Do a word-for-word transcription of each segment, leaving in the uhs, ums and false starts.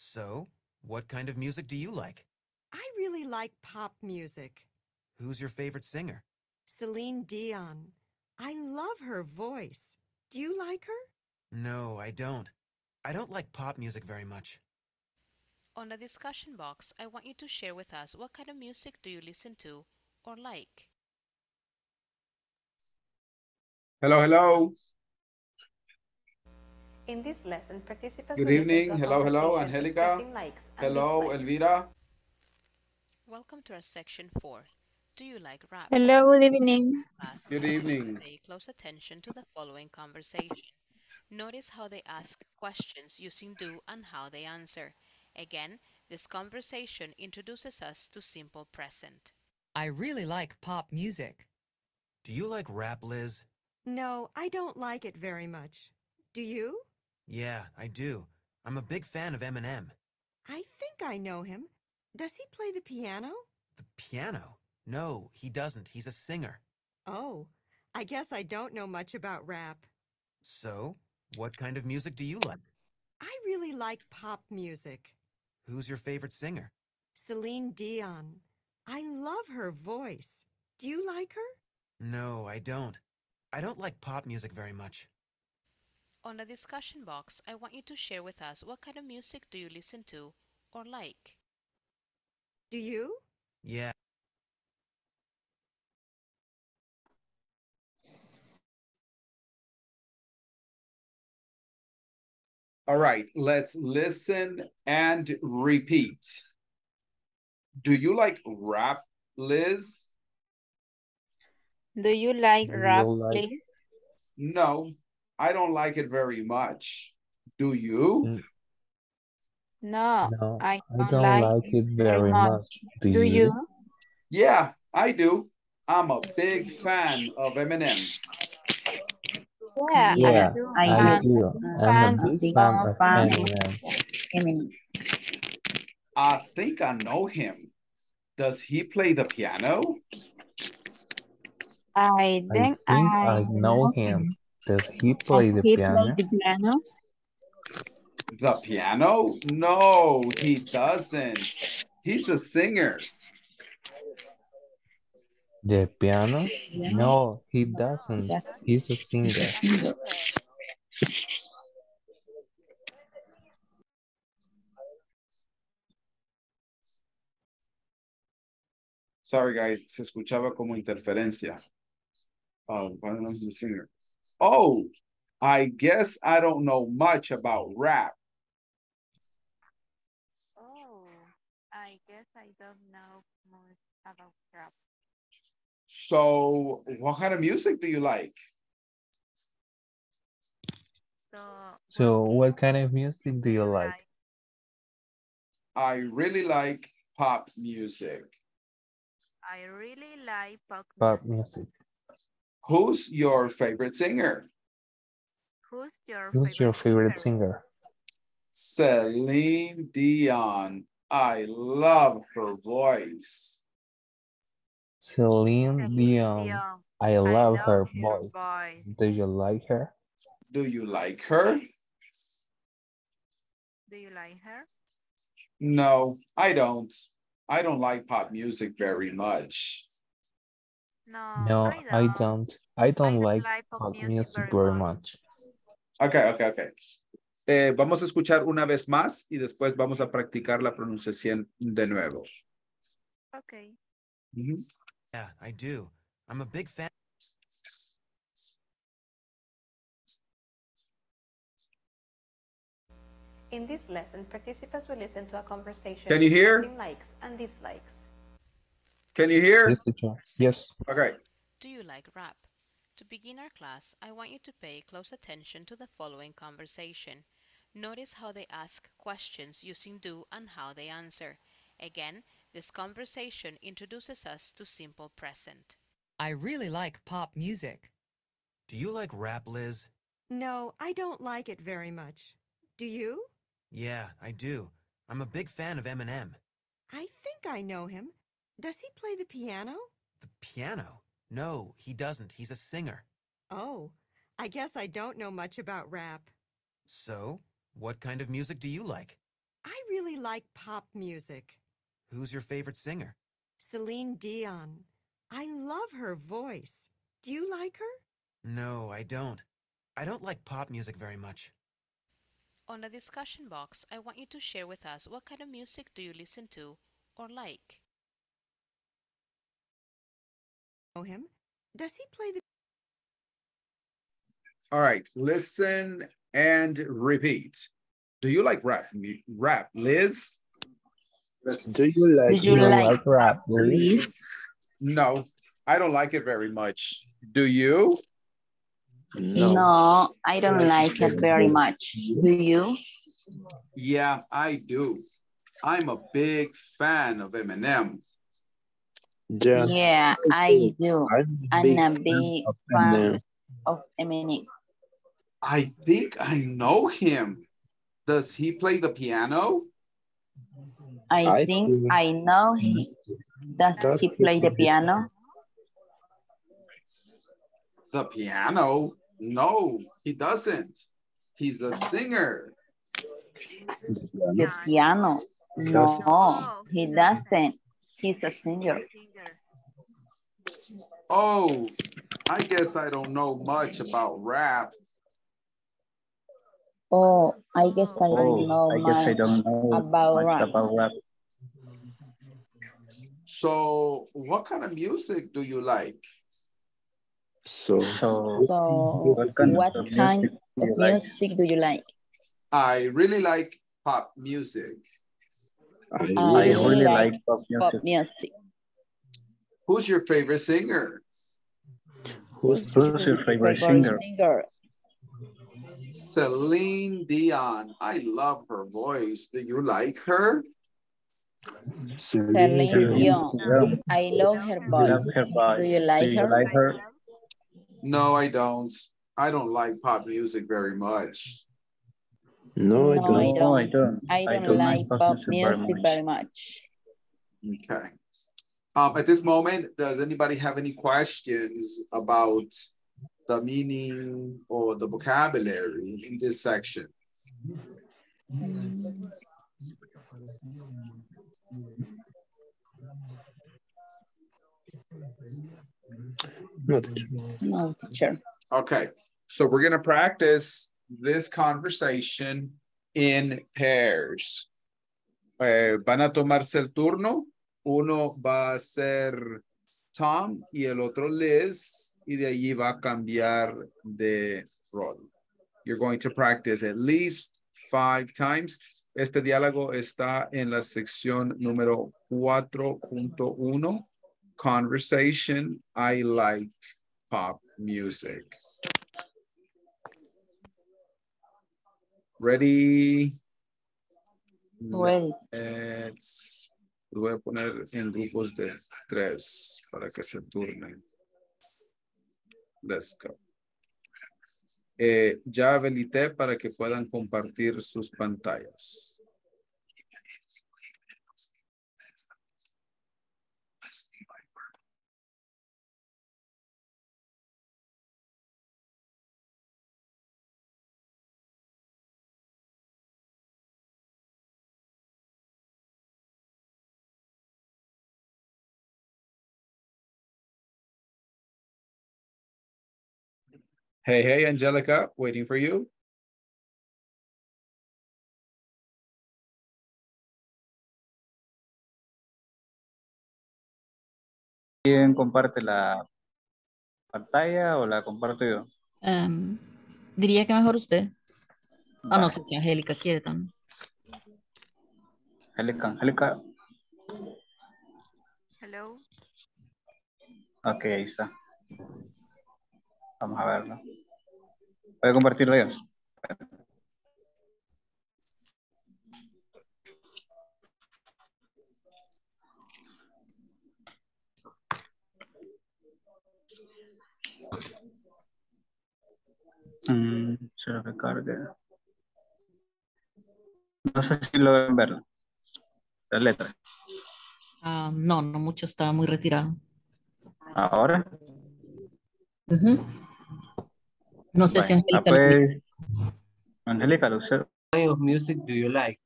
So, what kind of music do you like? I really like pop music. Who's your favorite singer? Celine Dion. I love her voice. Do you like her? No, I don't. I don't like pop music very much. On the discussion box, I want you to share with us what kind of music do you listen to or like. Hello, hello. In this lesson, participants Good evening. Hello, hello, Angelica. Hello, Elvira. Welcome to our section four. Do you like rap? Hello, good evening. Good evening. Pay close attention to the following conversation. Notice how they ask questions using do and how they answer. Again, this conversation introduces us to simple present. I really like pop music. Do you like rap, Liz? No, I don't like it very much. Do you? Yeah, I do. I'm a big fan of Eminem. I think I know him. Does he play the piano? The piano? No, he doesn't. He's a singer. Oh, I guess I don't know much about rap. So, what kind of music do you like? I really like pop music. Who's your favorite singer? Celine Dion. I love her voice. Do you like her? No, I don't. I don't like pop music very much. On the discussion box, I want you to share with us what kind of music do you listen to or like. Do you? Yeah. All right, let's listen and repeat. Do you like rap, Liz? Do you like rap, Liz? No. I don't like it very much. Do you? No, no I, don't I don't like, like it very much. much. Do, do you? you? Yeah, I do. I'm a big fan of Eminem. Yeah, yeah I do. I I do. I'm, I'm a big fan of Eminem. I think I know him. Does he play the piano? I think I, think I know him. him. Does he play the, he piano? the piano? The piano? No, he doesn't. He's a singer. The piano? No, he doesn't. He's a singer. Sorry, guys. Se escuchaba como interferencia. Oh, I don't know if he's a singer. Oh, I guess I don't know much about rap. Oh, I guess I don't know much about rap. So, what kind of music do you like? So, so what kind of music do you like? I really like pop music. I really like pop music. Pop music. Who's your favorite singer? Who's your Who's favorite, your favorite singer? singer? Celine Dion. I love her voice. Celine, Celine Dion. Dion. I love, I love her voice. voice. Do you like her? Do you like her? Do you like her? No, I don't. I don't like pop music very much. No, no, I don't. I don't, I don't I like, like pop music, music very much. Ok, ok, ok. Eh, vamos a escuchar una vez más y después vamos a practicar la pronunciación de nuevo. Ok. Mm-hmm. Yeah, I do. I'm a big fan. In this lesson, participants will listen to a conversation. Can you hear? Likes and dislikes. Can you hear? Yes. Okay. Do you like rap? To begin our class, I want you to pay close attention to the following conversation. Notice how they ask questions using do and how they answer. Again, this conversation introduces us to simple present. I really like pop music. Do you like rap, Liz? No, I don't like it very much. Do you? Yeah, I do. I'm a big fan of Eminem. I think I know him. Does he play the piano? The piano? No, he doesn't. He's a singer. Oh, I guess I don't know much about rap. So, what kind of music do you like? I really like pop music. Who's your favorite singer? Celine Dion. I love her voice. Do you like her? No, I don't. I don't like pop music very much. On the discussion box, I want you to share with us what kind of music do you listen to or like. Know him? Does he play the... All right, listen and repeat. Do you like rap, rap, Liz? Do you like, do you you like, like rap, Liz? No, I don't like it very much. Do you? No, no I don't like it very much. Do you? Yeah, I do. I'm a big fan of Eminem. Yeah, yeah I do. I'm, I'm a big fan, fan of Eminem. I think I know him. Does he play the piano? I, I think, think I know him. Does, does he play the piano? The piano? No, he doesn't. He's a singer. The piano? No, he doesn't. He's a singer. Oh, I guess I don't know much about rap. Oh, I guess I don't oh, know, I guess much I don't know about, much rap. about rap. So, what kind of music do you like? So, so, so what kind, what of, kind music of music do you like? I really like pop music. I really, I really like, like pop, music. pop music. Who's your favorite singer? Who's, who's your favorite, favorite singer? singer? Celine Dion. I love her voice. Do you like her? Celine Dion. Yeah. I love her voice. Love her voice. Do you like, Do you her? like her? No, I don't. I don't like pop music very much. No, I don't. No, I, don't. No, I, don't. I don't. I don't like, like pop music, music very much. Very much. Okay. Um, at this moment, does anybody have any questions about the meaning or the vocabulary in this section? No, teacher. No, teacher. Okay, so we're gonna practice this conversation in pairs. Eh, van a tomarse el turno. Uno va a ser Tom y el otro Liz. Y de allí va a cambiar de rol. You're going to practice at least five times. Este diálogo está en la sección número cuatro punto uno. Conversation, I like pop music. Ready? Well. Let's, lo voy a poner en grupos de tres para que se turnen. Let's go. Eh, ya habilité para que puedan compartir sus pantallas. Hey, hey, Angelica, waiting for you. ¿Quién comparte la pantalla o la comparto yo? Um, diría que mejor usted. Ah, oh, no sé si Angélica quiere también. Angélica, Angélica. Hello. Ok, ahí está. Vamos a verlo. Voy a compartirlo yo. Mm, se lo recarga. No sé si logran verla. La letra. Uh, no, no mucho, estaba muy retirado. ¿Ahora? Uh-huh. No sé, bueno, si Angélica. Pues, Angélica, ¿lo sé? What kind of music do you like?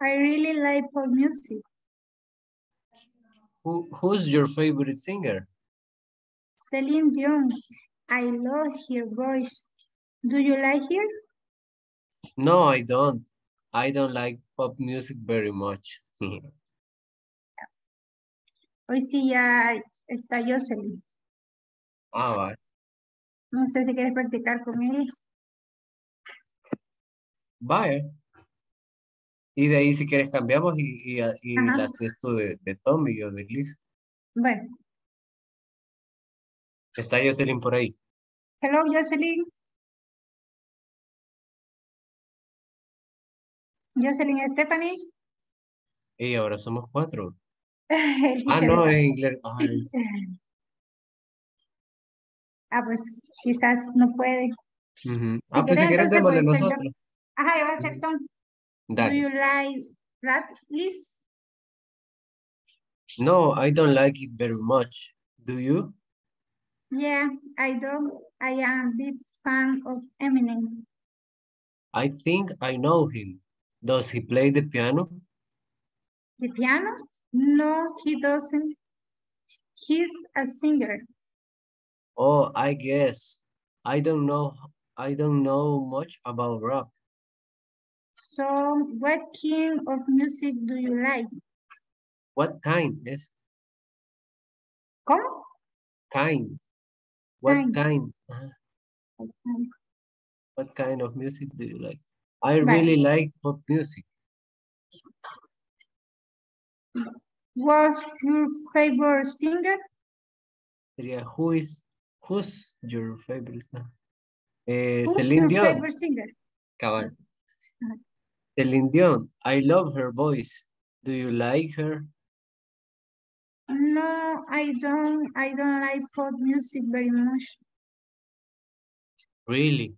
I really like pop music. Who, who's your favorite singer? Celine Dion. I love her voice. Do you like her? No, I don't. I don't like pop music very much. Hoy sí ya está Jocelyn. Ah, vale. No sé si quieres practicar con él. Vale. Y de ahí si quieres cambiamos y, y, y las esto de, de Tommy o de Liz. Bueno. Está Jocelyn por ahí. Hello, Jocelyn. Jocelyn, Stephanie. Y ahora somos cuatro. Ah, no, en inglés. Oh, ah, pues quizás no puede. Uh-huh. Si ah, pues si quieres, démosle de nosotros. Ajá, yo voy a hacer Tom. Dale. Do you like rap, Liz? No, I don't like it very much. Do you? Yeah, I do. I am a big fan of Eminem. I think I know him. Does he play the piano? The piano? No, he doesn't. He's a singer. Oh, I guess. I don't know. I don't know much about rap. So, what kind of music do you like? What kind is? ¿Cómo? Kind. What kind? kind? Uh-huh. Okay. What kind of music do you like? I right. really like pop music. What's your favorite singer? Yeah, who is who's your favorite? Uh, who's Celine your Dion. favorite singer? Cabal. Celine Dion. I love her voice. Do you like her? No, I don't. I don't like pop music very much. Really?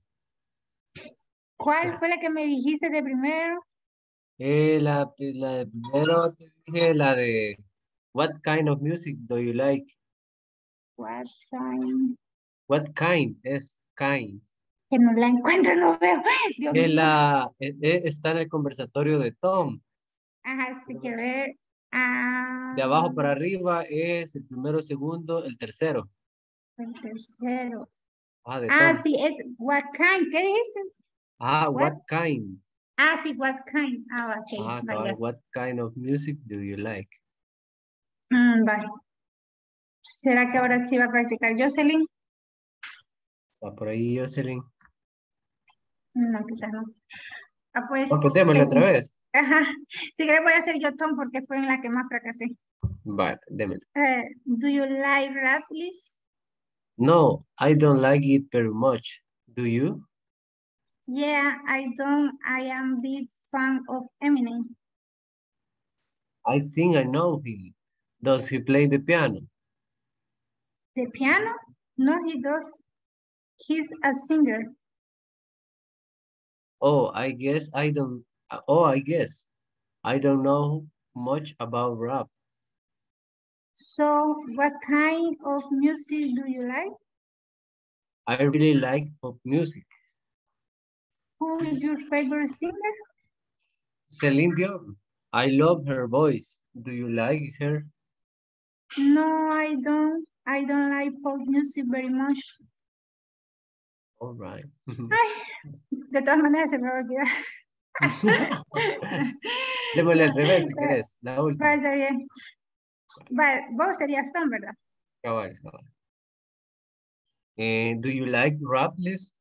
¿Cuál fue la que me dijiste de primero? Eh, la, la de primero te dije la de What kind of music do you like? What kind? What kind es kind. Que no la encuentro, no veo. Dios es mío. La, eh, está en el conversatorio de Tom. Ajá, sí, que ver. Ah, de abajo para arriba es el primero, segundo, el tercero. El tercero. Ah, de ah sí, es What kind, ¿qué dijiste? Ah, what, what kind? Ah, sí, what kind. Ah, okay. Ah, God, what kind of music do you like? Mm, vale. ¿Será que ahora sí va a practicar Jocelyn? ¿Está por ahí Jocelyn? No, quizás no. Ah, pues... Oh, pues démosle otra vez. Ajá. Si querés voy a hacer yo Tom porque fue en la que más fracasé. Vale, démelo. Uh, do you like rap, please? No, I don't like it very much. Do you? Yeah, I don't. I am a big fan of Eminem. I think I know him. Does he play the piano? The piano? No, he does. He's a singer. Oh, I guess I don't. Oh, I guess I don't know much about rap. So, what kind of music do you like? I really like pop music. Who is your favorite singer? Celine Dion. I love her voice. Do you like her? No, I don't. I don't like pop music very much. All right. Ay, de todas maneras se me va a olvidar. Démosle al revés si querés. La última. Va, está bien. Va, vos serías Tom, ¿verdad? Cabal, cabal. Eh, do you like rap, Liz?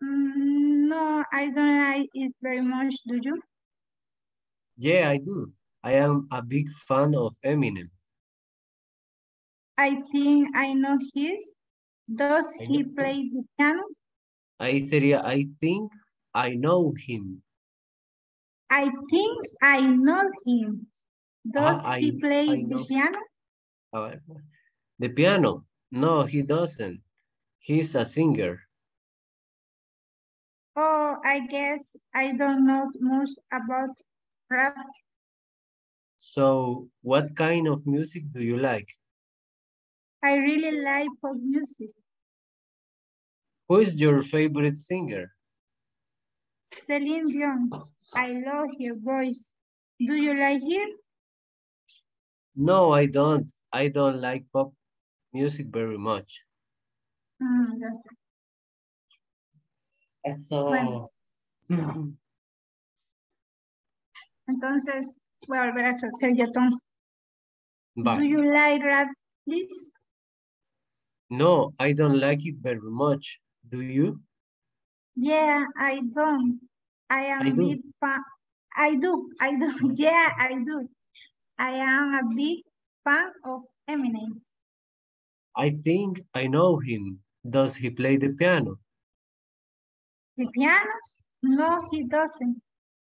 No, I don't like it very much, do you? Yeah, I do. I am a big fan of Eminem. I think I know his. Does I he play the piano? I sería, I think I know him. I think I know him. Does ah, he I, play I the piano? Him. The piano? No, he doesn't. He's a singer. Oh, I guess I don't know much about rap. So, what kind of music do you like? I really like pop music. Who is your favorite singer? Celine Dion. I love her voice. Do you like her? No, I don't. I don't like pop music very much. Mm, that's... Eso. Bueno. No. Entonces, voy a volver a hacer yo, Tom. Do you like rap, please? No, I don't like it very much. Do you? Yeah, I don't. I am I a do. big fan. I do. I do. Yeah, I do. I am a big fan of Eminem. I think I know him. Does he play the piano? The piano? No, he doesn't.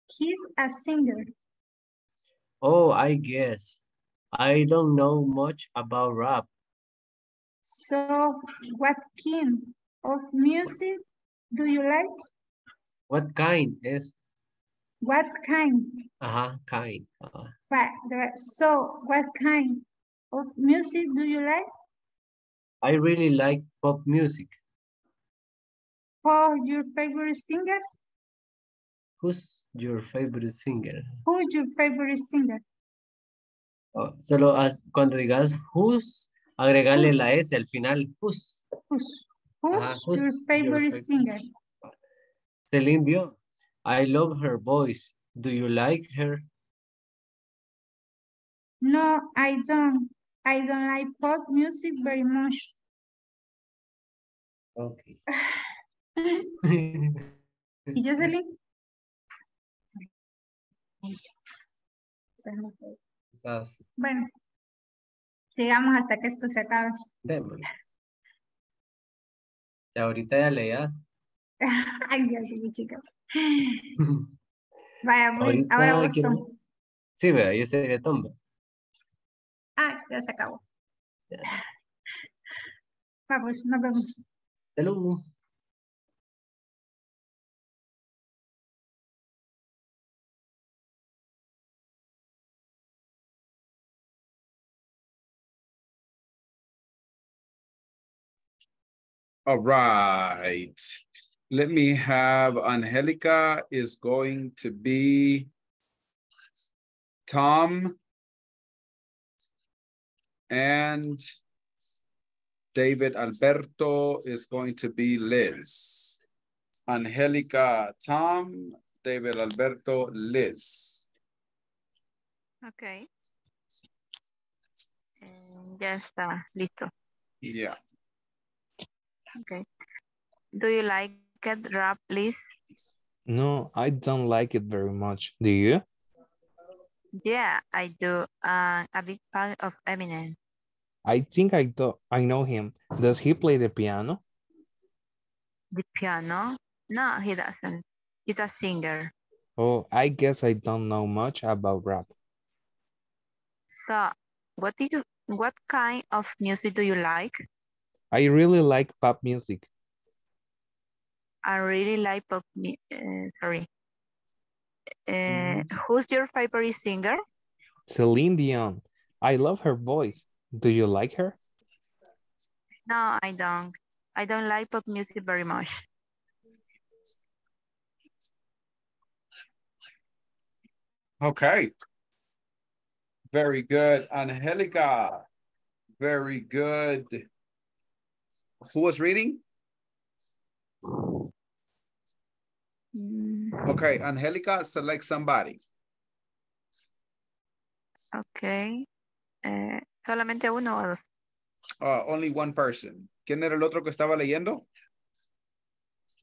He's a singer. Oh, I guess. I don't know much about rap. So, what kind of music do you like? What kind is? What kind? Uh-huh, kind. Uh-huh. But, so, what kind of music do you like? I really like pop music. Who's your favorite singer? Who's your favorite singer? Who's your favorite singer? Oh, solo as, cuando digas who's, agregarle la S al final. Who's? Who's, who's, ah, who's your favorite your singer? Celine Dion. I love her voice. Do you like her? No, I don't. I don't like pop music very much. Okay. ¿Y yo salí? Bueno, sigamos hasta que esto se acabe. Démosle. Y ahorita ya leías. Ay, Dios mío, chica. Vaya, voy. Ahora vos, Tom. Sí, vea, yo sería Tom. Ah, ya se acabó. Ya. Vamos, nos vemos. Hasta luego. All right, let me have Angelica is going to be Tom and David Alberto is going to be Liz. Angelica, Tom, David Alberto, Liz. Okay. Ya está, listo. Yeah. Okay. Do you like it, rap, please? No, I don't like it very much. Do you? Yeah, I do. I'm uh, a big fan of Eminem. I think I do. I know him. Does he play the piano? The piano? No, he doesn't. He's a singer. Oh, I guess I don't know much about rap. So, what did you? What kind of music do you like? I really like pop music. I really like pop music. Uh, sorry. Uh, who's your favorite singer? Celine Dion. I love her voice. Do you like her? No, I don't. I don't like pop music very much. Okay. Very good, Angelica. Very good. Who was reading? Okay, Angelica, select somebody. Okay. Uh, solamente uno o dos. Uh, only one person. ¿Quién era el otro que estaba leyendo?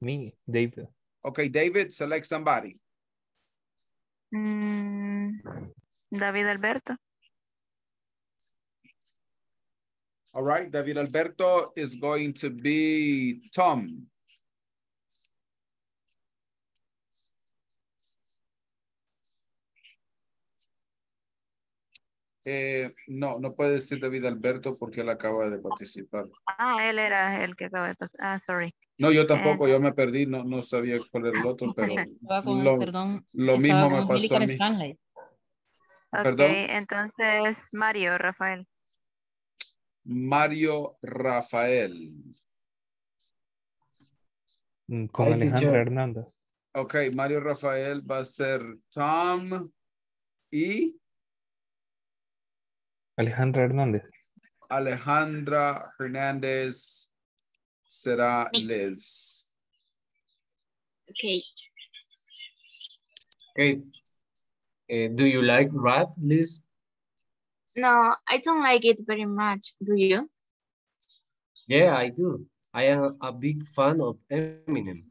Me, David. Okay, David, select somebody. Mm, David Alberto. All right, David Alberto is going to be Tom. Eh, no, no puede decir David Alberto porque él acaba de participar. Ah, él era el que acaba de pasar. Ah, sorry. No, yo tampoco, eh, yo me perdí, no, no sabía cuál era el otro, pero con, lo, perdón, lo mismo me pasó a mí. Stanley. Perdón. Okay, entonces Mario Rafael. Mario Rafael. Con Alejandra Hernández. Ok, Mario Rafael va a ser Tom y... Alejandra Hernández. Alejandra Hernández será Liz. Okay. Okay. Uh, do you like rap, Liz? No, I don't like it very much. Do you? Yeah, I do. I am a big fan of Eminem.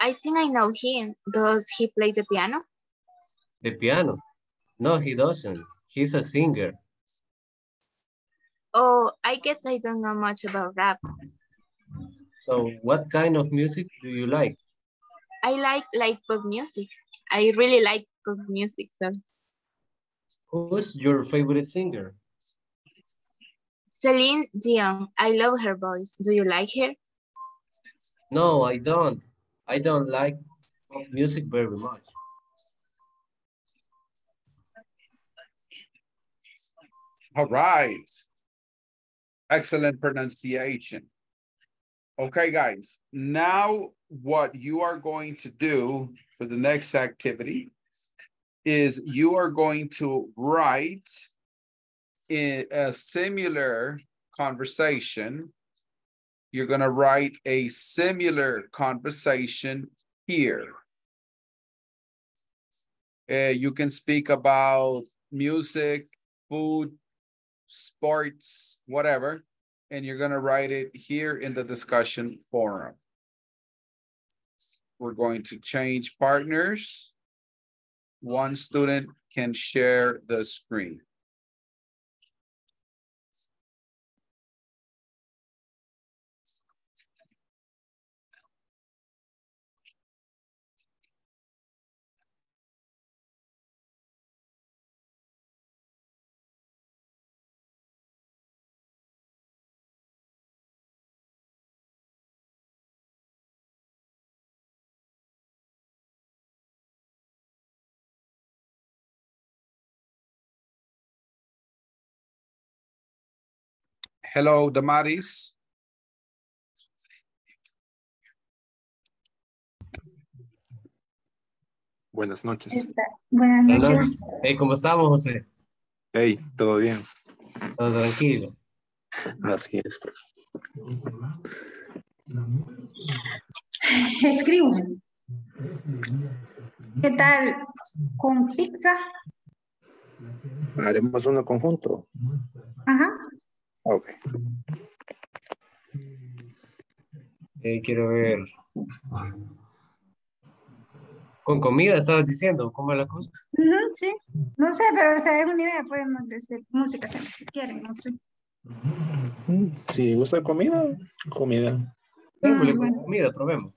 I think I know him. Does he play the piano? The piano? No, he doesn't. He's a singer. Oh, I guess I don't know much about rap. So what kind of music do you like? I like like pop music. I really like pop music. So. Who's your favorite singer? Celine Dion. I love her voice. Do you like her? No, I don't. I don't like pop music very much. All right. Excellent pronunciation. Okay, guys. Now what you are going to do for the next activity is you are going to write in a similar conversation. You're going to write a similar conversation here. Uh, you can speak about music, food, sports, whatever, and you're going to write it here in the discussion forum. We're going to change partners. One student can share the screen. Hello, Damaris. Buenas noches. Buenas noches. Hey, ¿cómo estamos, José? Hey, todo bien. Todo tranquilo. Así es. Escribo. ¿Qué tal con pizza? Haremos uno conjunto. Ajá. Ok. Eh, quiero ver. Con comida estabas diciendo, ¿cómo es la cosa? No, sí. No sé, pero o sea, es una idea, podemos decir música si quieren, no sé. Si gusta comida, comida. Sí, ah, bueno. Comida, probemos.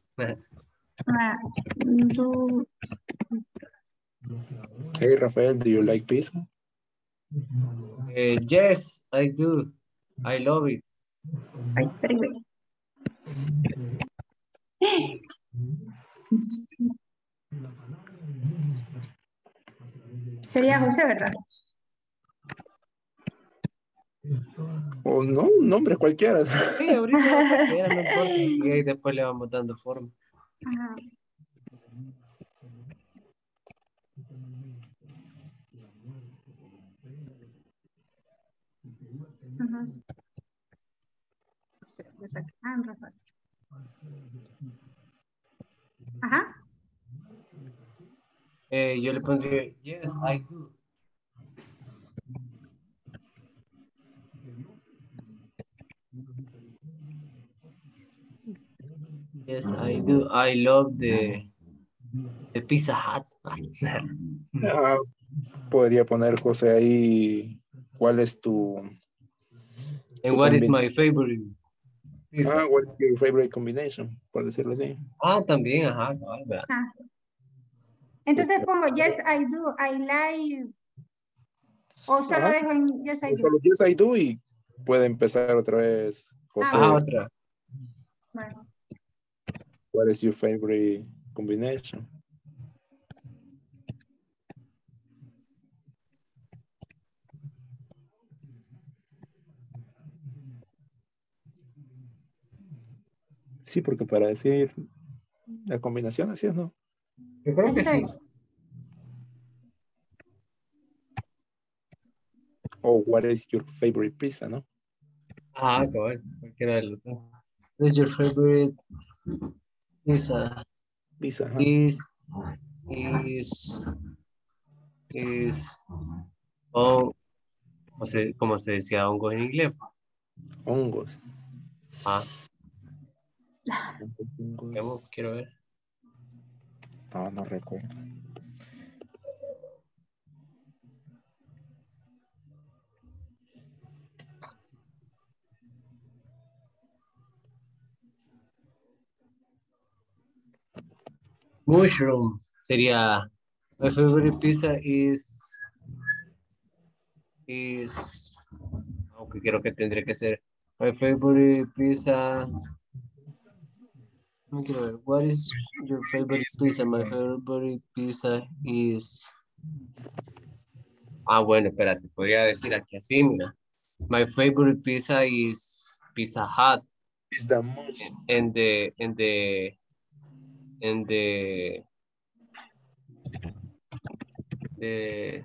Ah, do... Hey, Rafael, do you like pizza? Uh, yes, I do. I love it. Sería José, ¿verdad? O no, un nombre cualquiera. Sí, ahorita. Y ahí después le vamos dando forma. Ajá. Uh-huh. Ajá. Eh, yo le pondría yes, I do. Yes, I do. I love the the Pizza Hut. Ah, podría poner José ahí. ¿Cuál es tu And what is my favorite? Ah, what is your favorite combination? Por decirlo así. Ah, también, ajá. Entonces pongo, yes, I do. I like O solo ah, dejo el yes I do. Solo yes I do y puede empezar otra vez. José. Ah, otra. Bueno. What is your favorite combination? Sí, porque para decir la combinación así es, ¿no? Yo creo que sí. O oh, what is your favorite pizza, ¿no? Ah, cabal. Cualquiera de los dos. What is your favorite pizza? Pizza, ajá. Is, is, is, oh, ¿cómo se, cómo se decía hongos en inglés? Hongos. Ah. Hongos. Quiero ver. No, no recuerdo. Mushroom sería. My favorite pizza is is. Aunque creo que tendría que ser. My favorite pizza. What is your favorite pizza? My favorite pizza is. Ah, bueno, espérate. Podría decir aquí así, mira. My favorite pizza is Pizza Hut. Is the most. And the and the and the the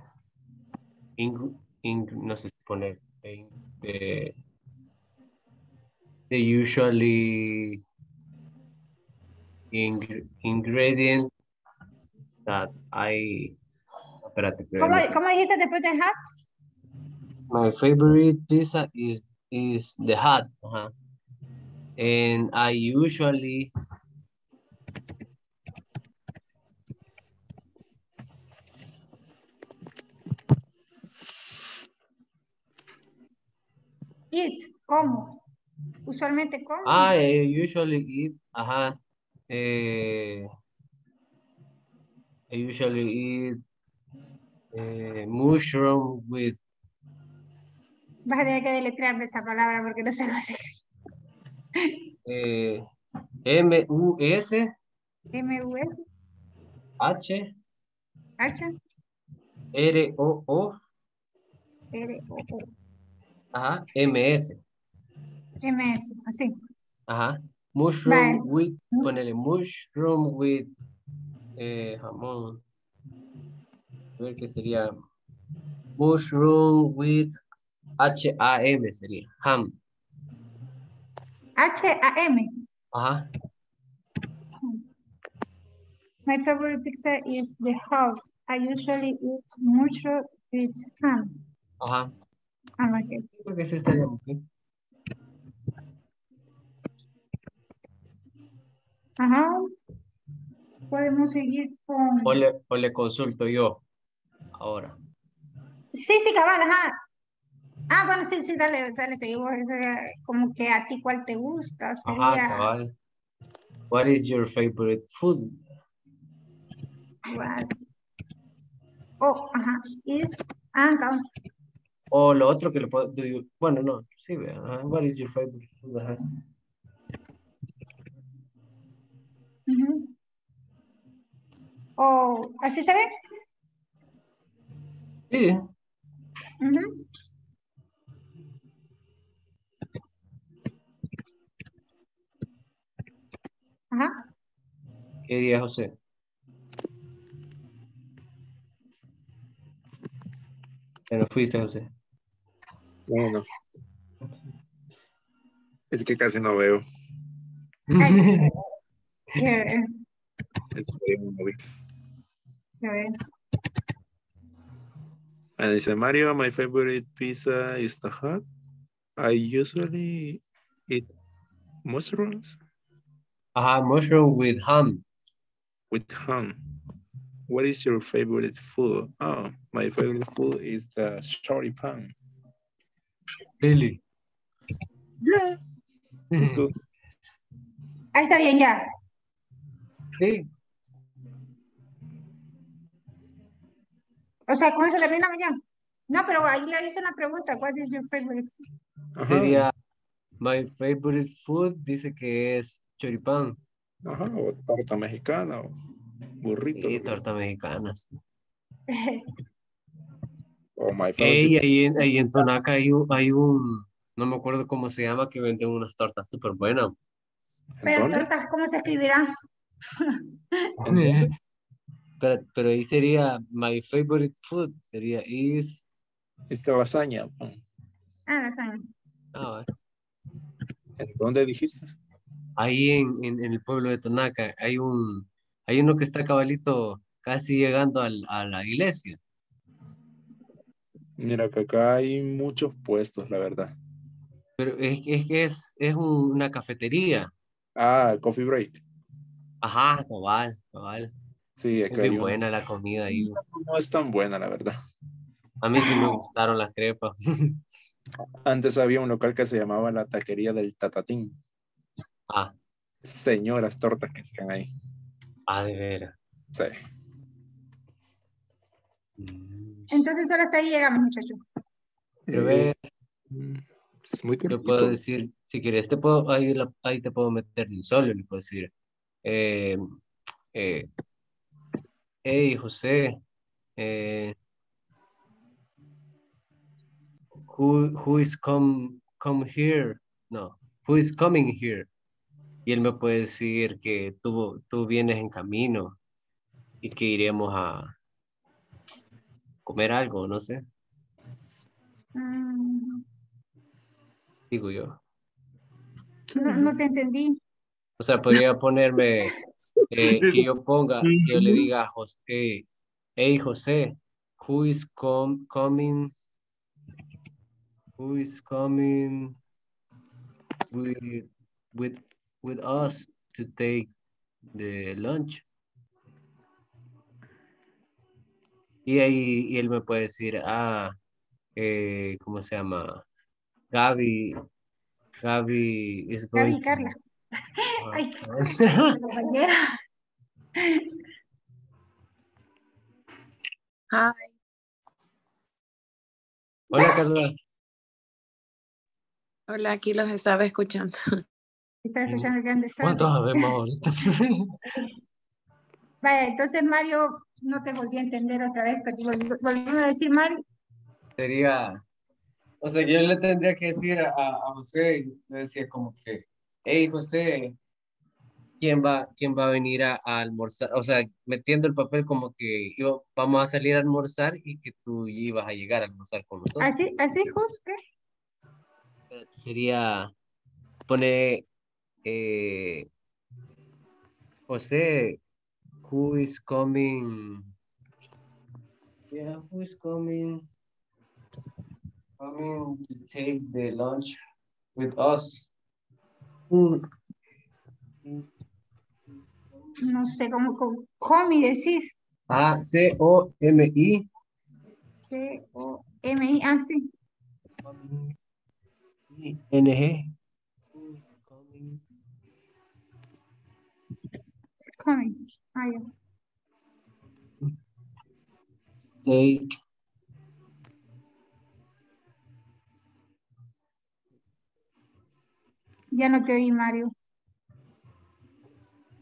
in in no sé si poner the the usually. Ingr ingredient that I espérate, ¿Cómo, ¿Cómo dijiste después del hat? My favorite pizza is is the hat, uh-huh. And I usually eat como usualmente como I usually eat ajá uh-huh. Uh, I usually eat uh, mushroom with. Vas a tener que deletrearme esa palabra porque no sé cómo se escribe. M U S. M U S. H. H. R O O. R O O. Ajá. M S. M S. Así. Ajá. Mushroom vale. With, ponele mushroom with eh, jamón. A ver qué sería. Mushroom with H A M sería. Ham. H A M. Ajá. My favorite pizza is the house. I usually eat mushroom with ham. Ajá. Ah, ok. Creo que eso estaría bien. Ajá, podemos seguir con... O le, o le consulto yo, ahora. Sí, sí, cabal, ajá. Ah, bueno, sí, sí, dale, dale, seguimos. Como que a ti cuál te gusta. Sería... Ajá, cabal. What is your favorite food? What? Oh, ajá, is... Ah, cabal. O lo otro que le puedo... You... Bueno, no, sí, vea. What is your favorite food? Ajá. Uh-huh. Oh, ¿así está bien? Sí. Uh-huh. Ajá. ¿Qué diría José? Pero fuiste, José. Bueno. Es que casi no veo. Yeah. And dice Mario, my favorite pizza is the hut. I usually eat mushrooms. Aha, uh, mushroom with ham. With ham. What is your favorite food? Oh, my favorite food is the choripan. Really? Yeah. That's good. Ahí está bien ya. Sí. O sea, ¿cómo se termina mañana? No, pero ahí le hice la pregunta, what is your favorite food? Ajá. Sería, my favorite food, dice que es choripán. Ajá, o torta mexicana, o burrito. Sí, torta mexicana. Oh, my favorite. Ey, ahí en, ahí en Tonaca hay un, hay un, no me acuerdo cómo se llama, que venden unas tortas súper buenas. Pero ¿dónde? Tortas, ¿cómo se escribirán? Pero, pero ahí sería, my favorite food sería, is... Esta lasaña. Ah, lasaña. Ah, ¿en dónde dijiste? Ahí en, en, en el pueblo de Tonaca hay un, hay uno que está cabalito casi llegando al, a la iglesia. Mira que acá hay muchos puestos, la verdad. Pero es que es, es, es una cafetería. Ah, coffee break. Ajá, cabal, cabal. Sí, es muy buena la comida ahí. No es tan buena, la verdad. A mí sí me gustaron las crepas. Antes había un local que se llamaba la taquería del Tatatín. Ah. Señoras tortas que están ahí. Ah, de veras. Sí. Entonces ahora hasta ahí llegamos, muchachos. Eh, es muy cortito. Yo puedo decir, si quieres, te puedo, ahí, la, ahí te puedo meter de un solo, le puedo decir. Eh, eh, hey, José, eh, who, who is come, come here? No, who is coming here? Y él me puede decir que tú, tú vienes en camino y que iremos a comer algo, no sé. Mm. Digo yo. No, no te entendí. O sea, podría ponerme... Eh, que yo ponga, que yo le diga a José, hey José, who is com coming, who is coming with, with, with us to take the lunch? Y ahí y él me puede decir, ah, eh, ¿cómo se llama? Gaby, Gaby is going Gaby, to... Carla. Ay, Hi. Hola, Carla. Hola, aquí los estaba escuchando. Estaba escuchando grandes. ¿Cuántos sabemos ahorita? Vaya, entonces Mario, no te volví a entender otra vez, pero volvimos a decir Mario. Sería, o sea, yo le tendría que decir a, a José, y yo decía como que, hey José, ¿quién va, quién va a venir a, a almorzar? O sea, metiendo el papel como que yo, vamos a salir a almorzar y que tú ibas a llegar a almorzar con nosotros. ¿Así, así José? Sería, pone, eh, José, who is coming? Yeah, who is coming? Coming to take the lunch with us. No sé cómo, cómo, comi decís. Ah, C O M I. C O M I, ah, sí. N G. Comi. Ah, ya. Take. Ya no te oí, Mario.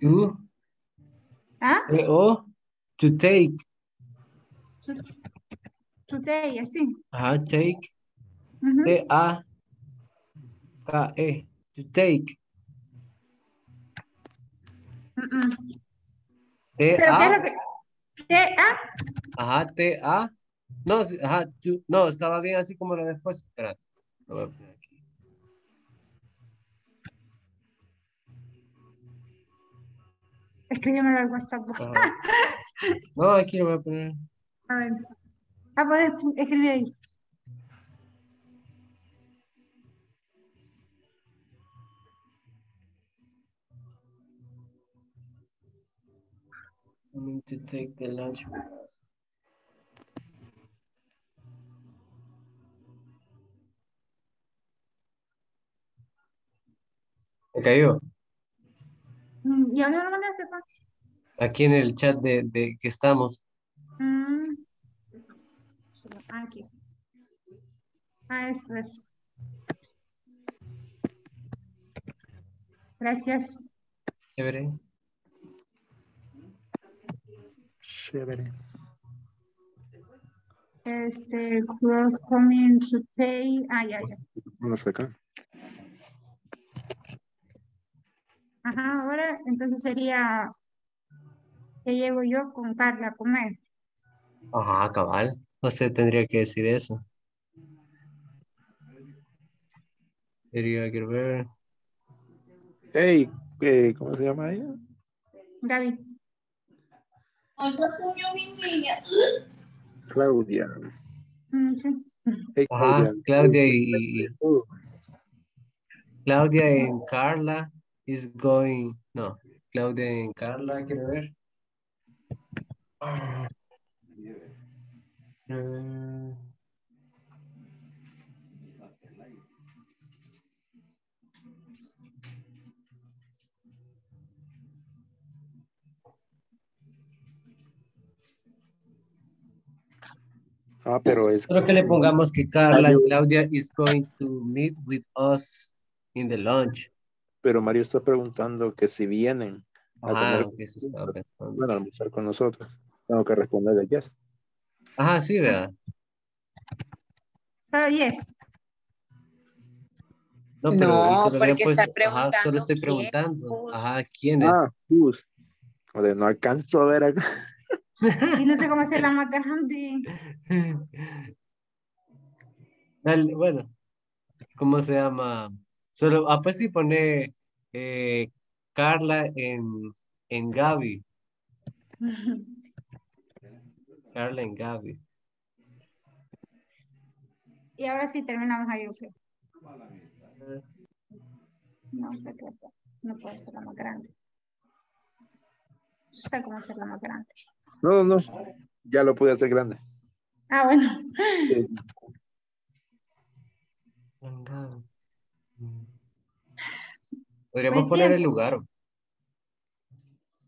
¿Tú? ¿Ah? O to take. To, to take, así. Ajá, take. Uh-huh. T A K E. To take. Uh-uh. T A. T A. Ajá, T A. No, ajá, to, no, estaba bien así como la después. Espera. Lo voy a poner. Escríbemelo al WhatsApp. Ah, no, aquí lo voy a poner. A ver. Ah, puedes escribir ahí. I'm going to take the lunch. ¿Te cayó? ¿Ya no lo mandaste? Aquí en el chat de, de que estamos. Mm. Aquí. Más tres. Gracias. Chévere. Chévere. Este, cross coming today. Ah, ya, ya. Vamos acá. Ajá, ahora entonces sería que llevo yo con Carla a comer. Ajá, cabal. Usted tendría que decir eso. Sería que ver. Hey, eh, ¿cómo se llama ella? Gaby. Claudia. Hey, Claudia. Ajá, Claudia y Claudia and Carla is going. No, Claudia and Carla, quiero ver. Ah. Uh, Ah, pero es... Creo que le pongamos que Carla Mario... Claudia is going to meet with us in the lunch. Pero Mario está preguntando que si vienen a ah, comer que se está bueno, a almorzar con nosotros. Tengo que responderle yes. Ajá, sí, ¿verdad? Solo yes. No, pero no, solo porque puesto, está preguntando. Ajá, solo estoy preguntando. Who's... Ajá, ¿quién es? Ah, who's. O sea, no alcanzo a ver acá. Y no sé cómo hacer la más grande. Dale, bueno, ¿cómo se llama? Solo, ah, pues sí pone eh, Carla en, en Gaby. Carla en Gaby. Y ahora sí terminamos ahí, ¿ok? No, no puede ser la más grande. No sé cómo hacer la más grande. No, no, no. Ya lo pude hacer grande. Ah, bueno. Sí. Podríamos pues poner sí. El lugar.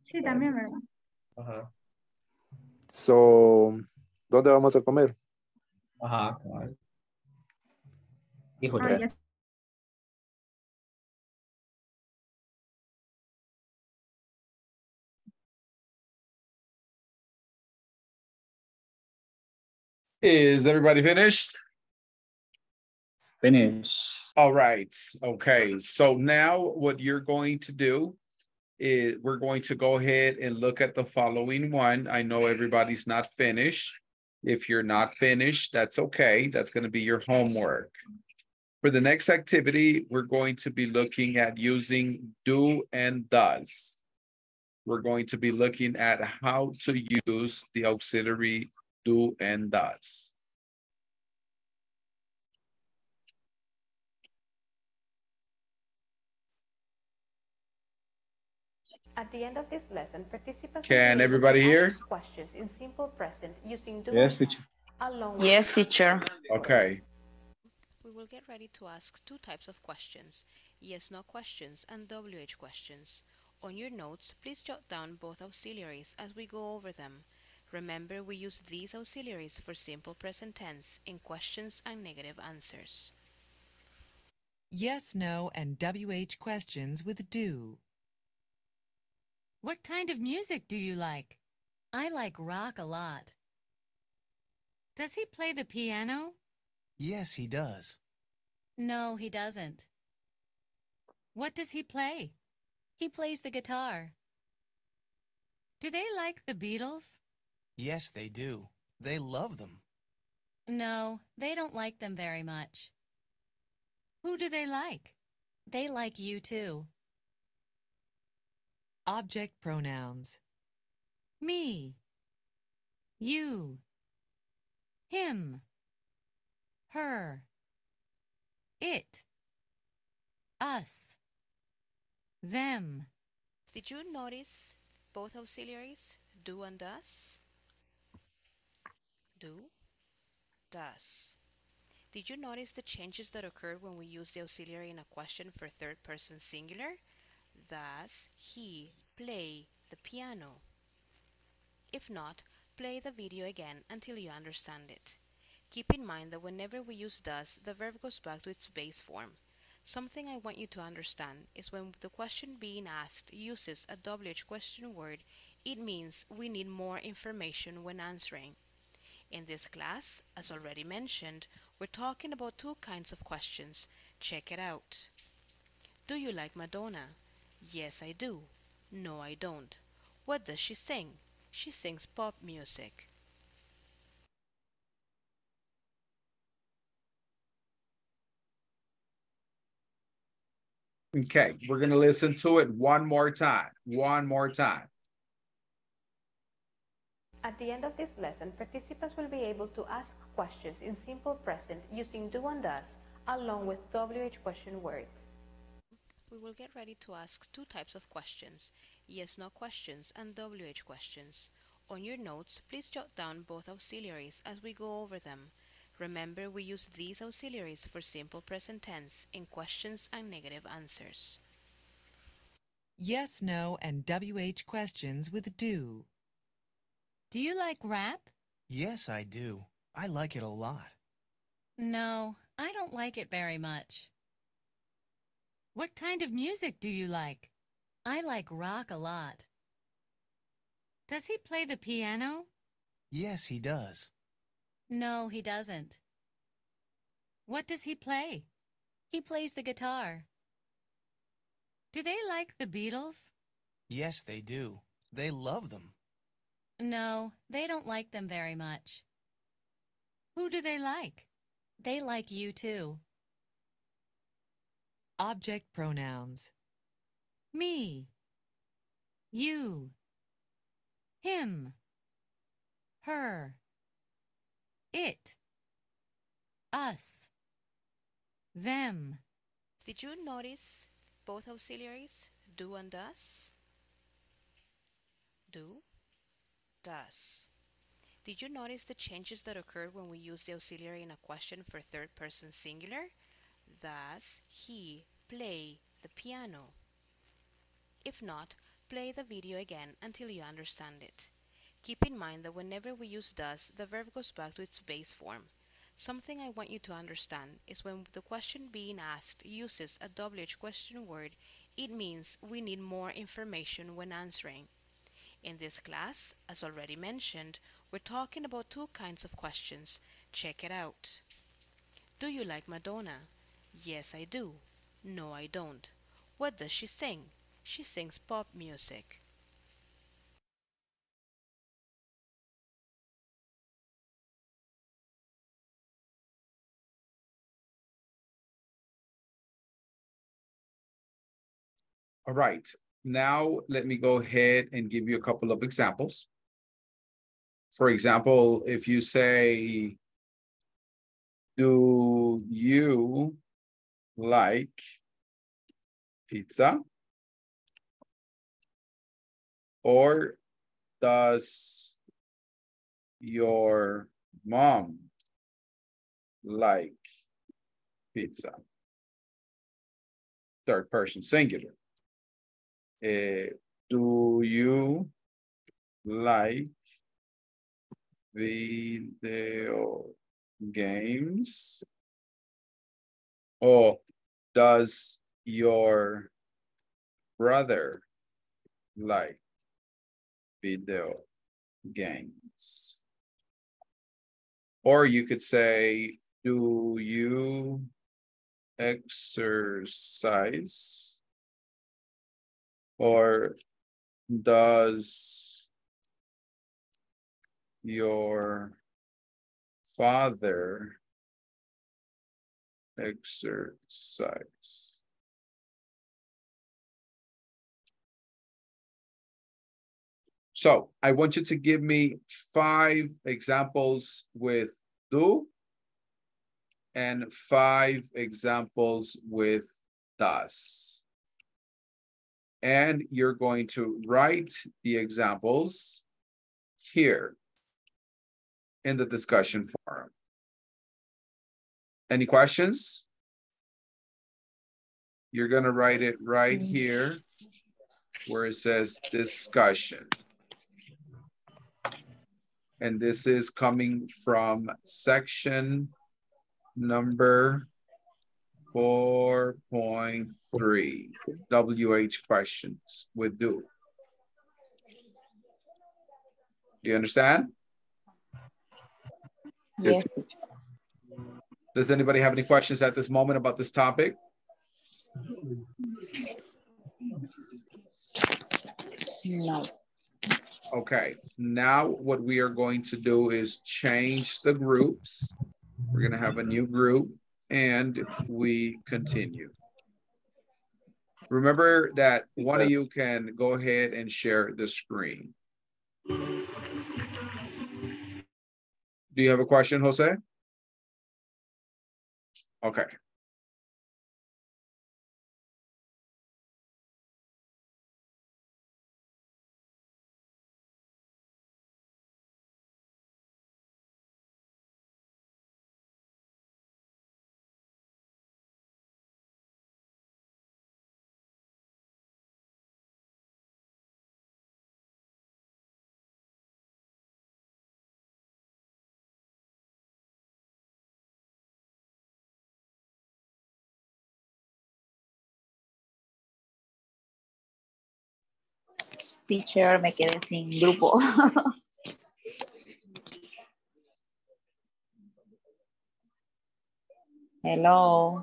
Sí, también, ¿verdad? Ajá. So, ¿dónde vamos a comer? Ajá. Híjole. Ah, ya. Is everybody finished? Finished. All right. Okay. So now what you're going to do is we're going to go ahead and look at the following one. I know everybody's not finished. If you're not finished, that's okay. That's going to be your homework. For the next activity, we're going to be looking at using do and does. We're going to be looking at how to use the auxiliary do and does. At the end of this lesson, participants can everybody hear questions in simple present using do. Yes, teacher. Yes, teacher. Okay. We will get ready to ask two types of questions: yes, no questions and W H questions. On your notes, please jot down both auxiliaries as we go over them. Remember, we use these auxiliaries for simple present tense in questions and negative answers. Yes, no, and W H questions with do. What kind of music do you like? I like rock a lot. Does he play the piano? Yes, he does. No, he doesn't. What does he play? He plays the guitar. Do they like the Beatles? Yes, they do. They love them. No, they don't like them very much. Who do they like? They like you too. Object pronouns. Me. You. Him. Her. It. Us. Them. Did you notice both auxiliaries, do and does? Do, does. Did you notice the changes that occurred when we use the auxiliary in a question for third person singular? Does he play the piano? If not, play the video again until you understand it. Keep in mind that whenever we use does, the verb goes back to its base form. Something I want you to understand is when the question being asked uses a W H question word, it means we need more information when answering. In this class, as already mentioned, we're talking about two kinds of questions. Check it out. Do you like Madonna? Yes, I do. No, I don't. What does she sing? She sings pop music. Okay, we're going to listen to it one more time, one more time. At the end of this lesson, participants will be able to ask questions in simple present using do and does, along with W H question words. We will get ready to ask two types of questions, yes-no questions and W H questions. On your notes, please jot down both auxiliaries as we go over them. Remember, we use these auxiliaries for simple present tense in questions and negative answers. Yes, no, and W H questions with do. Do you like rap? Yes, I do. I like it a lot. No, I don't like it very much. What kind of music do you like? I like rock a lot. Does he play the piano? Yes, he does. No, he doesn't. What does he play? He plays the guitar. Do they like the Beatles? Yes, they do. They love them. No, they don't like them very much. Who do they like? They like you too. Object pronouns. Me. You. Him. Her. It, us, them. Did you notice both auxiliaries, do and does? Do, does. Did you notice the changes that occur when we use the auxiliary in a question for third person singular? Does he play the piano? If not, play the video again until you understand it. Keep in mind that whenever we use does, the verb goes back to its base form. Something I want you to understand is when the question being asked uses a W H question word, it means we need more information when answering. In this class, as already mentioned, we're talking about two kinds of questions. Check it out. Do you like Madonna? Yes, I do. No, I don't. What does she sing? She sings pop music. All right, now let me go ahead and give you a couple of examples. For example, if you say, do you like pizza? Or does your mom like pizza? Third person singular. Uh, do you like video games? Or does your brother like video games? Or you could say, do you exercise? Or does your father exercise? So I want you to give me five examples with do and five examples with does. And you're going to write the examples here in the discussion forum. Any questions? You're going to write it right here where it says discussion. And this is coming from section number four point three, W H questions with do. Do you understand? Yes. If, does anybody have any questions at this moment about this topic? No. Okay, now what we are going to do is change the groups. We're gonna have a new group and we continue. Remember that one of you can go ahead and share the screen. Do you have a question, Jose? Okay. Teacher, me quedé sin grupo. Hello.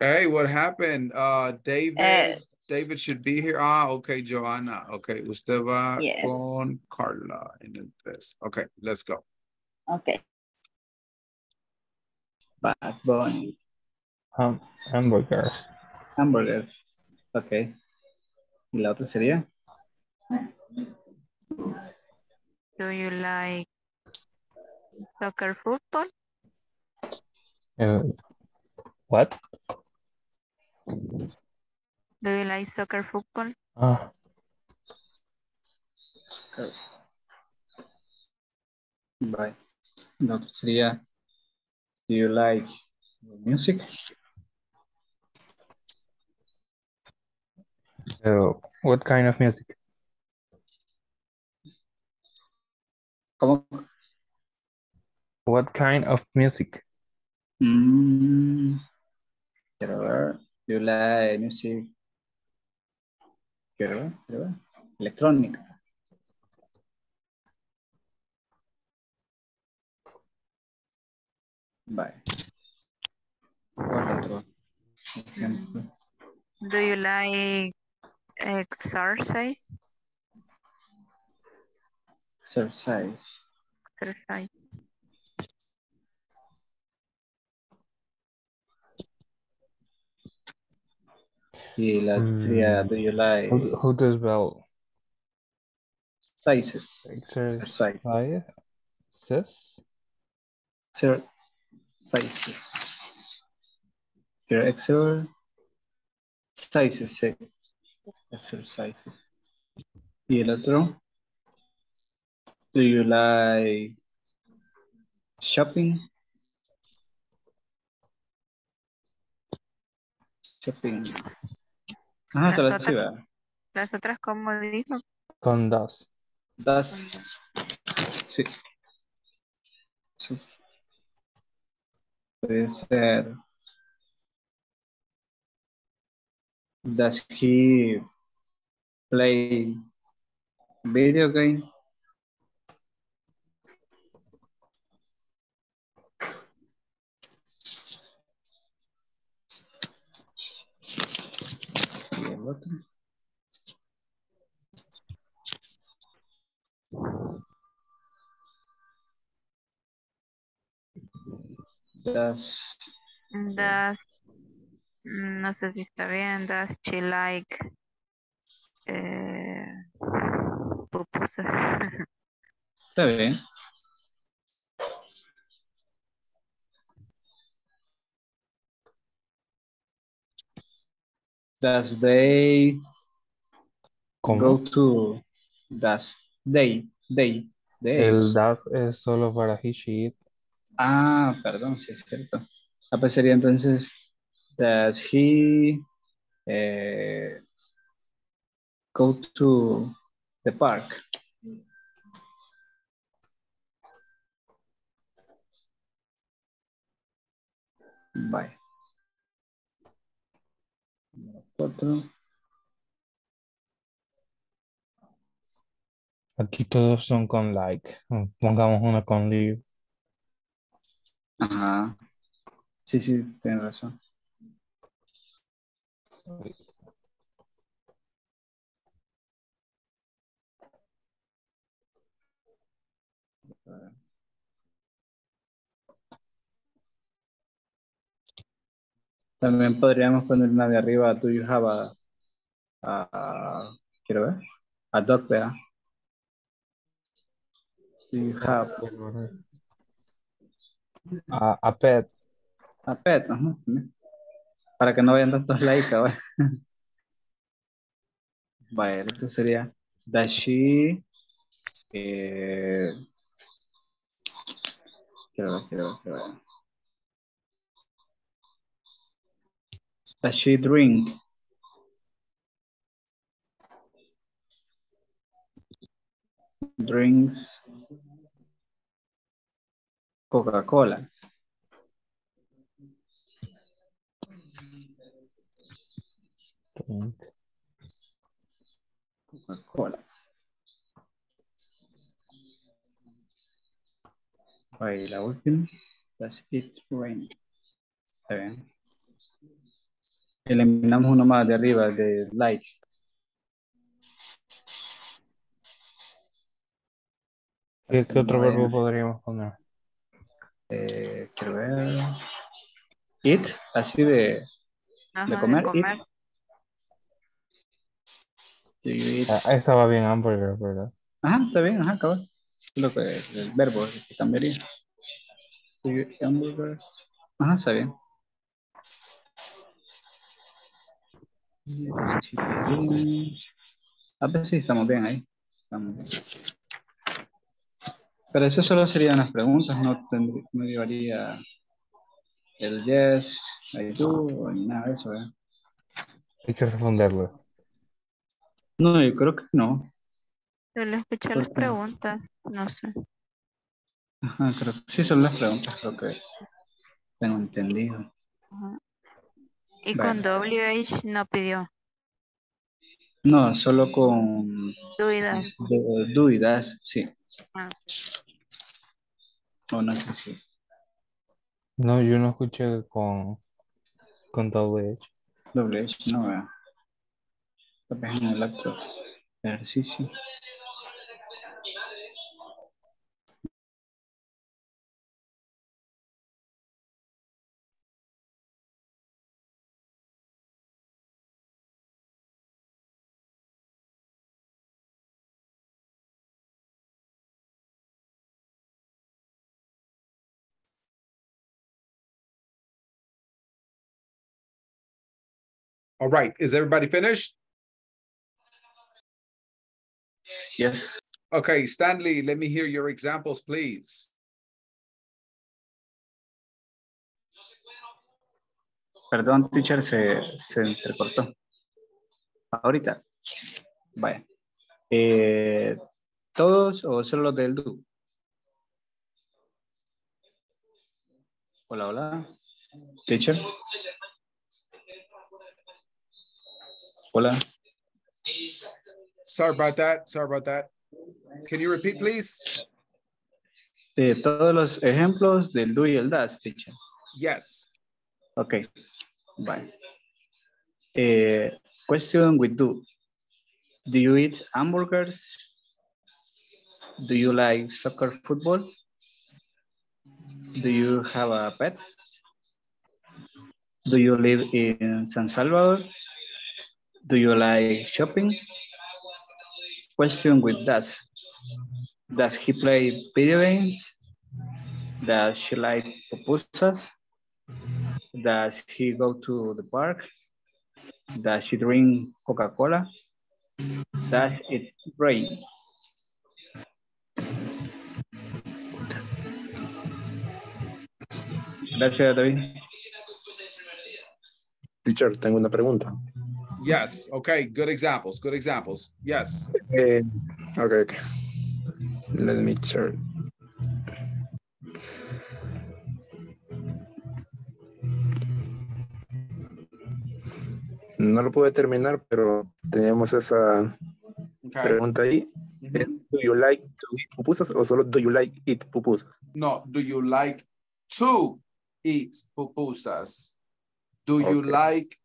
Hey, what happened? Uh, David. Uh, David should be here. Ah, okay, Joanna. Okay, usted va yes. con Carla en el tres. Okay, let's go. Okay. Bad boy. Um, hamburgers. Hamburgers. Okay. ¿Y la otra sería? Do you like soccer football? Uh, what? Do you like soccer football? Ah. Okay. Bye. La otra sería, do you like music? So, what kind of music? What kind of music? Mm. Do you like music? Electronic. Bye. Do you like exercise? Exercise. Exercise. Yeah, mm. Do you like? Who, who does well? Sizes. Exercise. Sizes. Sizes. Your exercise. Sizes. Exercises. Y el otro, do you like shopping? Shopping. Ah, solo así va. Las otras, ¿cómo dijo? Con dos. Dos. Sí. Sí. Puede ser. Does he play video game? Does does no sé si está bien, does she like eh, pupusas? Está bien. Does they ¿Cómo? Go to does they they they el does es solo para he she it. Ah, perdón, sí es cierto. Aparecería entonces does he uh, go to the park? Bye. Aquí todos son con like. Pongamos una con live. Ajá. Sí, sí, tienes razón. También podríamos poner una de arriba. Do you have a, a quiero ver, a dog, ¿verdad? Do you have a, a pet? A pet, ajá. Para que no vayan tantos likes ahora. Vale, esto sería does she eh, quiero ver, quiero ver, quiero ver. Does she drink? Drinks Coca-Cola. Drink Coca-Cola. Ahí la última. Does it rain? Está bien. Eliminamos uno más de arriba, de like. ¿Qué, qué otro verbo podríamos poner? Eh, quiero ver. Eat, así de, ajá, de comer. De comer. Eat. Ah, esa va bien, hamburger, ¿verdad? Ajá, está bien, ajá, cabrón. Lo que es, el verbo que cambiaría. Do you eat hamburgers? Ajá, está bien. A ver si estamos bien ahí. Estamos bien. Pero eso solo serían las preguntas, no, tendría, no llevaría el yes, I do, ni nada de eso. ¿Eh? Hay que responderlo. No, yo creo que no. Solo escuchar las preguntas, no sé. Ajá, creo que sí son las preguntas, creo que tengo entendido. Ajá. Y vale. Con W H no pidió. No, solo con dudas. Dudas, sí. Ah. O no sé si. No, yo no escuché con con W H. W H, no veo. Está pegando el acto. Ejercicio. All right, is everybody finished? Yes. Okay, Stanley, let me hear your examples, please. Perdón, teacher, se, se entrecortó. Ahorita. Vaya. Eh, ¿Todos o solo los del do? Hola, hola. Teacher. Hola. Sorry about that. Sorry about that. Can you repeat, please? De todos los ejemplos del do y el das, teacher. Yes. Okay. Bye. Eh, question with do. Do you eat hamburgers? Do you like soccer football? Do you have a pet? Do you live in San Salvador? Do you like shopping? Question with does. Does he play video games? Does she like pupusas? Does he go to the park? Does she drink Coca-Cola? Does it rain? Gracias, David. Teacher, tengo una pregunta. Yes. Okay. Good examples. Good examples. Yes. Uh, okay, okay. Let me check. No lo pude terminar, pero teníamos esa okay. pregunta ahí. Mm-hmm. ¿Do you like to eat pupusas o solo do you like eat pupusas? No, do you like to eat pupusas? Do okay. you like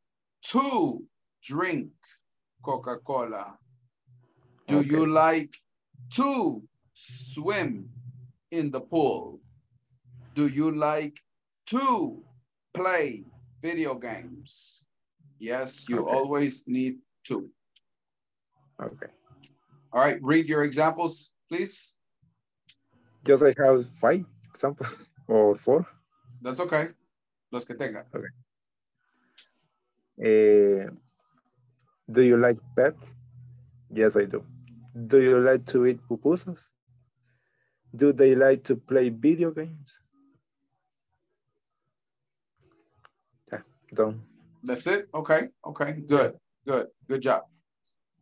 to drink Coca-Cola? Do okay. you like to swim in the pool? Do you like to play video games? Yes, you okay. always need to. Okay. All right, read your examples, please. Just I have five examples or four. That's okay. Los que tenga. Okay. Uh, do you like pets? Yes, I do. Do you like to eat pupusas? Do they like to play video games? Yeah, done. That's it? Okay, okay, good, good, good job.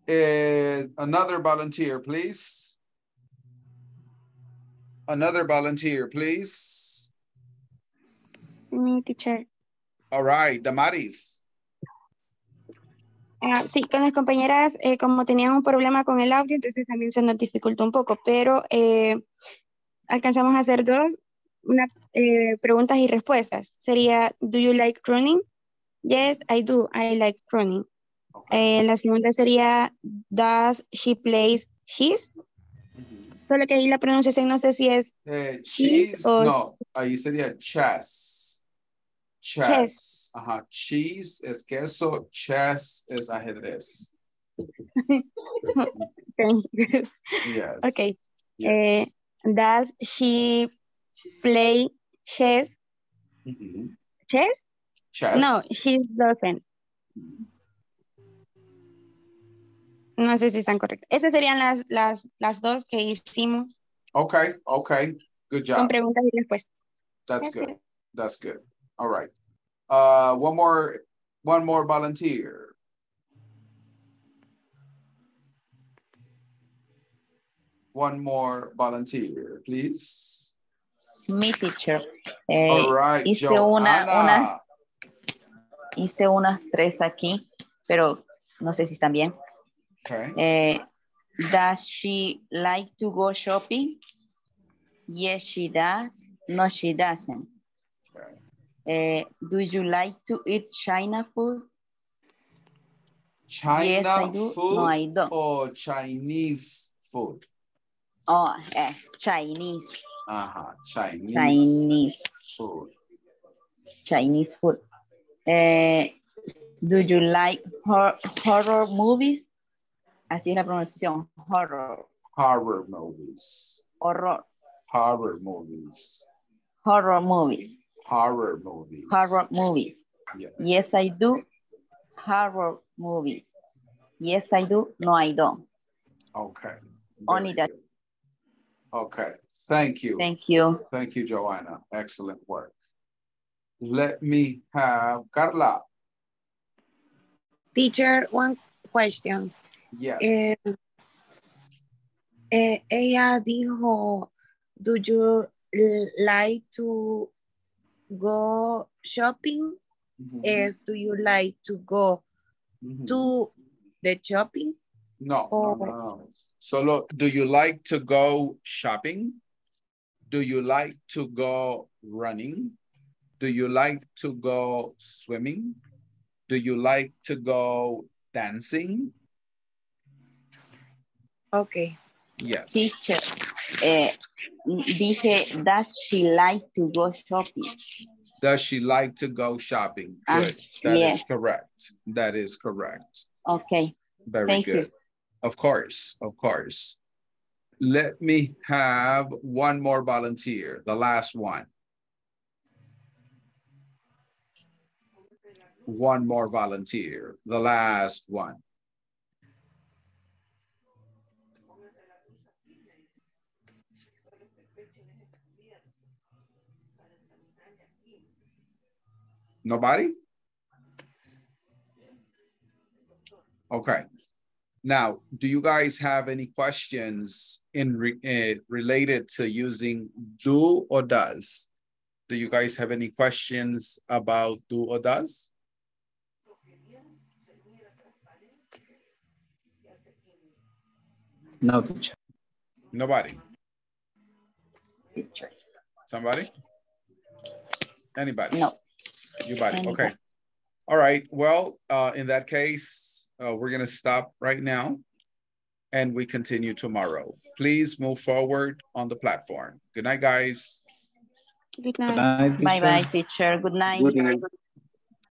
Uh, another volunteer, please. Another volunteer, please. Me, teacher. All right, Damaris. Uh, sí, con las compañeras, eh, como tenían un problema con el audio, entonces también se nos dificultó un poco, pero eh, alcanzamos a hacer dos una, eh, preguntas y respuestas. Sería, do you like running? Yes, I do. I like running. Okay. Eh, la segunda sería, does she play she's? Mm-hmm. Solo que ahí la pronunciación no sé si es eh, cheese, cheese o... No, ahí sería chess. Chess. Chess. Ajá, cheese es queso, chess es ajedrez. Yes. Okay. Yes. Uh, does she play chess? Mm-hmm. Chess? Chess. No, she doesn't. No sé si están correctas. Esas serían las, las, las dos que hicimos. Okay, okay. Good job. Con preguntas y respuestas. That's Gracias. Good. That's good. All right. Uh, one more, one more volunteer. One more volunteer, please. Mi teacher. Eh, All right, hice una, unas, hice unas tres aquí, pero no sé si están bien. Okay. Eh, does she like to go shopping? Yes, she does. No, she doesn't. Okay. Uh, do you like to eat China food? China yes, I do. Food no, I don't. Or Chinese food? Oh, uh, Chinese. Uh-huh. Chinese. Chinese food. Chinese food. Uh, do you like hor horror movies? Así es la pronunciación. Horror. Horror movies. Horror. Horror movies. Horror movies. Horror movies. Horror movies. Yes. Yes, I do. Horror movies. Yes, I do. No, I don't. Okay. Only that. Okay. Thank you. Thank you. Thank you, Joanna. Excellent work. Let me have Carla. Teacher, one question. Yes. Eh, eh, ella dijo, do you like to go shopping? Mm-hmm. Is do you like to go mm-hmm. to the shopping? No, or... no, no. So look, do you like to go shopping? Do you like to go running? Do you like to go swimming? Do you like to go dancing? Okay. Yes. Teacher, eh, dije, does she like to go shopping? Does she like to go shopping? Good. Uh, that yes. is correct. That is correct. Okay. Very Thank good. You. Of course. Of course. Let me have one more volunteer. The last one. One more volunteer. The last one. Nobody? Okay. Now, do you guys have any questions in re uh, related to using do or does? Do you guys have any questions about do or does? No teacher. Nobody. Teacher. Somebody? Anybody? No. You buddy. Anybody. Okay. All right. Well, uh, in that case, uh, we're going to stop right now and we continue tomorrow. Please move forward on the platform. Good night, guys. Good night. Bye-bye, teacher. Good night. Good night.